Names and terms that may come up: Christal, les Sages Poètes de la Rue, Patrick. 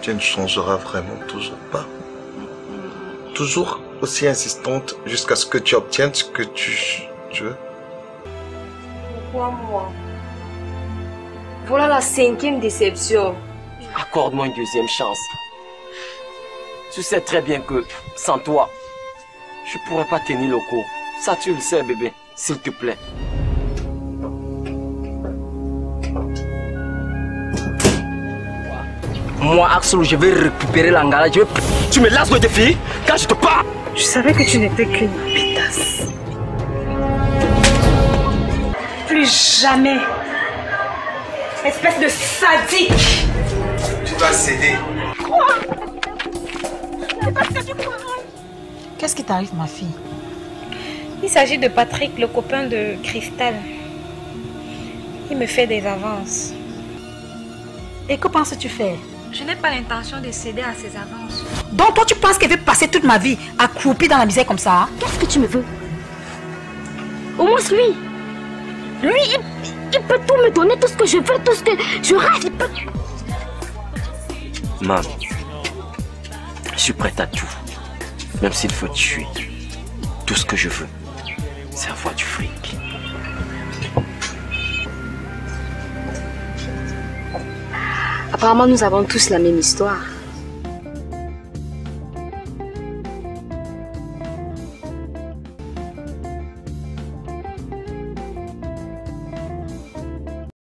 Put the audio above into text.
Tu ne changeras vraiment toujours pas. Toujours aussi insistante jusqu'à ce que tu obtiennes ce que tu veux. Pourquoi moi? Voilà la 5e déception. Accorde-moi une 2e chance. Tu sais très bien que sans toi, je ne pourrais pas tenir le coup. Ça, tu le sais, bébé. S'il te plaît. Moi, Axel, je vais récupérer l'angala. Tu me lasses de tes filles quand je te parle. Je savais que tu n'étais qu'une pétasse. Plus jamais. Espèce de sadique. Tu dois céder. Quoi? Qu'est-ce qui t'arrive, ma fille? Il s'agit de Patrick, le copain de Christal. Il me fait des avances. Et que penses-tu faire? Je n'ai pas l'intention de céder à ses avances. Donc toi, tu penses qu'elle veut passer toute ma vie accroupie dans la misère comme ça? Hein? Qu'est-ce que tu me veux? Au moins lui. Lui, il peut tout me donner, tout ce que je veux, tout ce que je rêve. Il peut... Maman, je suis prête à tout. Même s'il faut tuer. Tout ce que je veux, c'est avoir du fric. Apparemment, nous avons tous la même histoire.